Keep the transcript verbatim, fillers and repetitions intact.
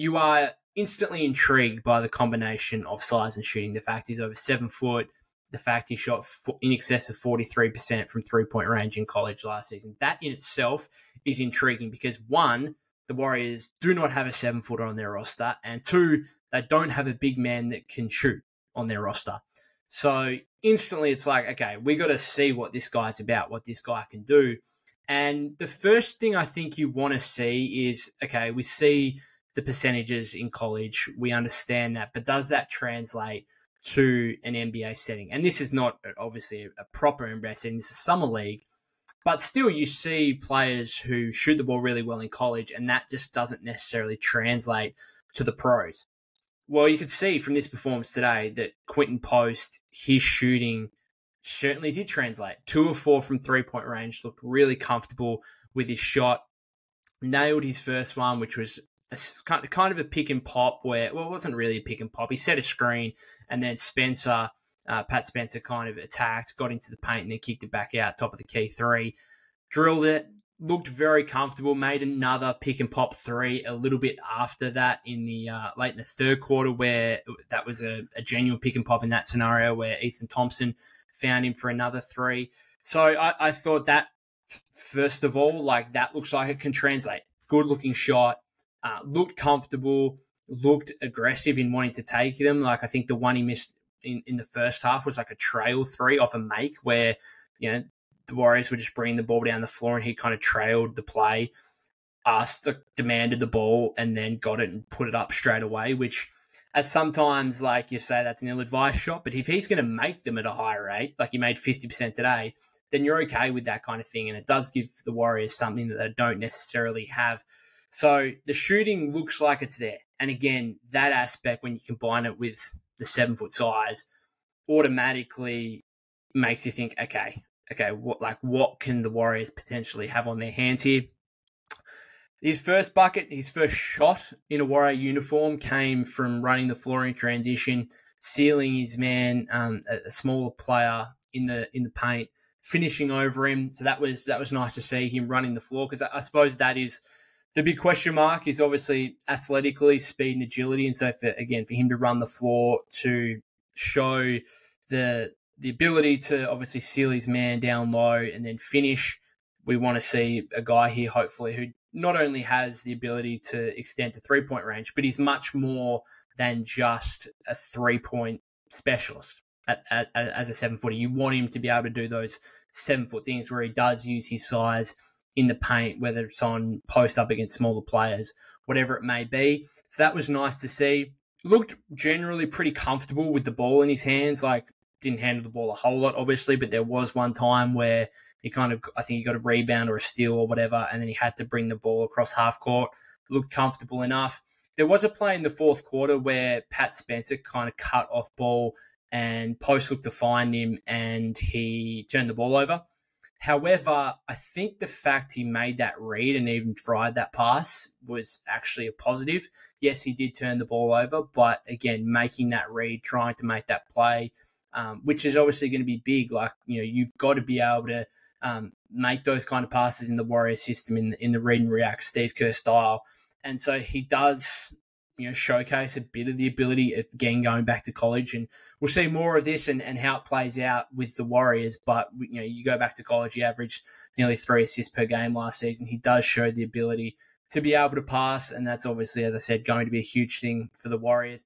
you are instantly intrigued by the combination of size and shooting. The fact he's over seven foot, the fact he shot in excess of forty-three percent from three-point range in college last season. That in itself is intriguing because, one, the Warriors do not have a seven-footer on their roster, and two, they don't have a big man that can shoot on their roster. So instantly it's like, okay, we got to see what this guy's about, what this guy can do. And the first thing I think you want to see is, okay, we see the percentages in college. We understand that, but does that translate to an N B A setting? And this is not obviously a proper N B A setting. This is summer league, but still you see players who shoot the ball really well in college, and that just doesn't necessarily translate to the pros. Well, you could see from this performance today that Quinten Post, his shooting certainly did translate. Two of four from three-point range, looked really comfortable with his shot, nailed his first one, which was a, kind of a pick and pop where, well, it wasn't really a pick and pop. He set a screen and then Spencer, uh, Pat Spencer kind of attacked, got into the paint and then kicked it back out, top of the key three, drilled it, looked very comfortable, made another pick and pop three a little bit after that in the uh, late in the third quarter, where that was a, a genuine pick and pop in that scenario where Ethan Thompson found him for another three. So I, I thought that, first of all, like that looks like it can translate. Good looking shot, uh, looked comfortable, looked aggressive in wanting to take them. Like I think the one he missed in, in the first half was like a trail three off a make where, you know, the Warriors were just bringing the ball down the floor and he kind of trailed the play, asked, demanded the ball, and then got it and put it up straight away, which at sometimes, like you say, that's an ill-advised shot, but if he's going to make them at a high rate, like he made fifty percent today, then you're okay with that kind of thing. And it does give the Warriors something that they don't necessarily have. So the shooting looks like it's there. And again, that aspect, when you combine it with the seven-foot size, automatically makes you think, okay, okay, what like what can the Warriors potentially have on their hands here? His first bucket, his first shot in a Warrior uniform came from running the floor in transition, sealing his man, um, a, a smaller player in the in the paint, finishing over him. So that was that was nice to see him running the floor, because I, I suppose that is the big question mark, is obviously athletically, speed and agility, and so for, again for him to run the floor to show the. The ability to obviously seal his man down low and then finish. We want to see a guy here, hopefully, who not only has the ability to extend to three-point range, but he's much more than just a three-point specialist at, at, as a seven-footer. You want him to be able to do those seven-foot things where he does use his size in the paint, whether it's on post up against smaller players, whatever it may be. So that was nice to see. Looked generally pretty comfortable with the ball in his hands, like, didn't handle the ball a whole lot, obviously, but there was one time where he kind of, I think he got a rebound or a steal or whatever, and then he had to bring the ball across half court. Looked comfortable enough. There was a play in the fourth quarter where Pat Spencer kind of cut off ball and Post looked to find him and he turned the ball over. However, I think the fact he made that read and even tried that pass was actually a positive. Yes, he did turn the ball over, but again, making that read, trying to make that play, Um, which is obviously going to be big. Like, you know, you've got to be able to um, make those kind of passes in the Warriors system, in the, in the read and react Steve Kerr style. And so he does, you know, showcase a bit of the ability, again, going back to college. And we'll see more of this and, and how it plays out with the Warriors. But, you know, you go back to college, he averaged nearly three assists per game last season. He does show the ability to be able to pass. And that's obviously, as I said, going to be a huge thing for the Warriors.